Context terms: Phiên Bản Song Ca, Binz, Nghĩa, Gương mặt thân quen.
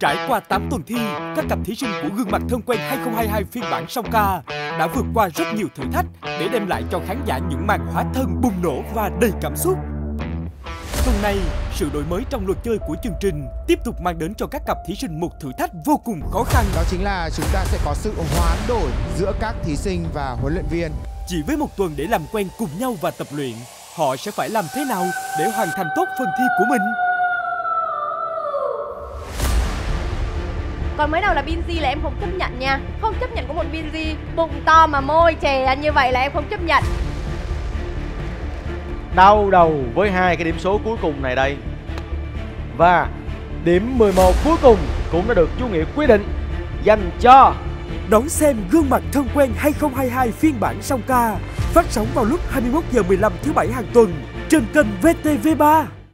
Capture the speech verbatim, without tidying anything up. Trải qua tám tuần thi, các cặp thí sinh của Gương mặt thân quen hai không hai hai phiên bản song ca đã vượt qua rất nhiều thử thách để đem lại cho khán giả những màn hóa thân bùng nổ và đầy cảm xúc. Tuần này, sự đổi mới trong luật chơi của chương trình tiếp tục mang đến cho các cặp thí sinh một thử thách vô cùng khó khăn. Đó chính là chúng ta sẽ có sự hoán đổi giữa các thí sinh và huấn luyện viên. Chỉ với một tuần để làm quen cùng nhau và tập luyện, họ sẽ phải làm thế nào để hoàn thành tốt phần thi của mình? Còn mới đầu là Binz là em không chấp nhận nha. Không chấp nhận của một Binz bụng to mà môi chè như vậy là em không chấp nhận. Đau đầu với hai cái điểm số cuối cùng này đây. Và điểm mười một cuối cùng cũng đã được chú Nghĩa quyết định dành cho... Đón xem Gương mặt thân quen hai không hai hai phiên bản song ca, phát sóng vào lúc hai mươi mốt giờ mười lăm thứ bảy hàng tuần trên kênh vê tê vê ba.